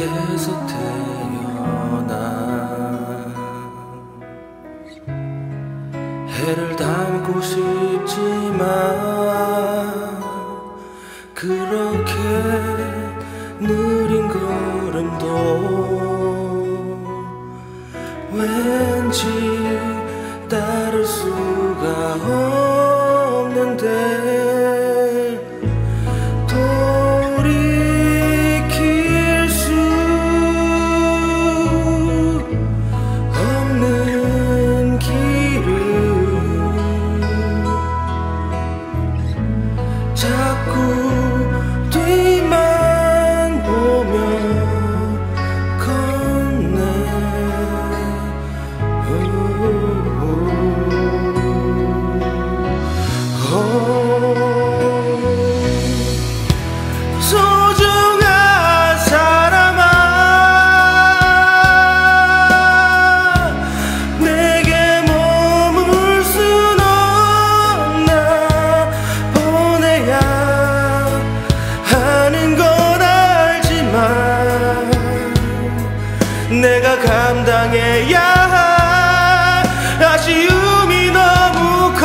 내게서 태어난 해를 담고 싶지만 그렇게 느린 걸음도 왠지 따를 수가 없는데 내가 감당해야 할 아쉬움이 너무 커.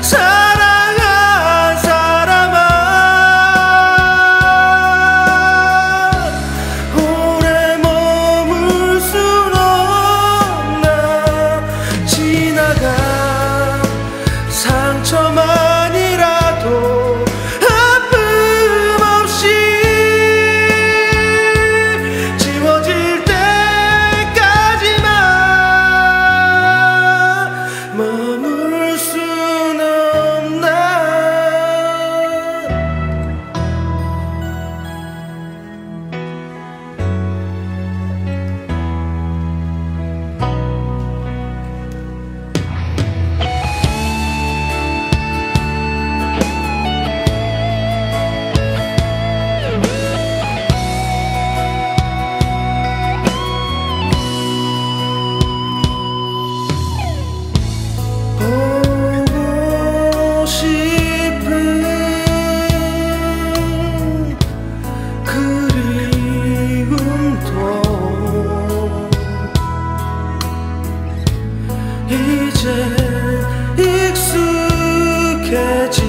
사랑한 사람아, 오래 머물 순 없나. 지나간 상처만이라도 익숙해지겠지.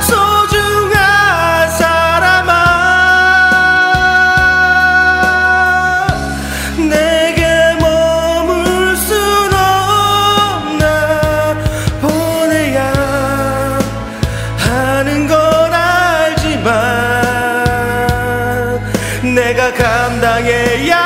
소중한 사람아, 내게 머물 순 없나. 보내야 하는 건 알지만 내가 감당해야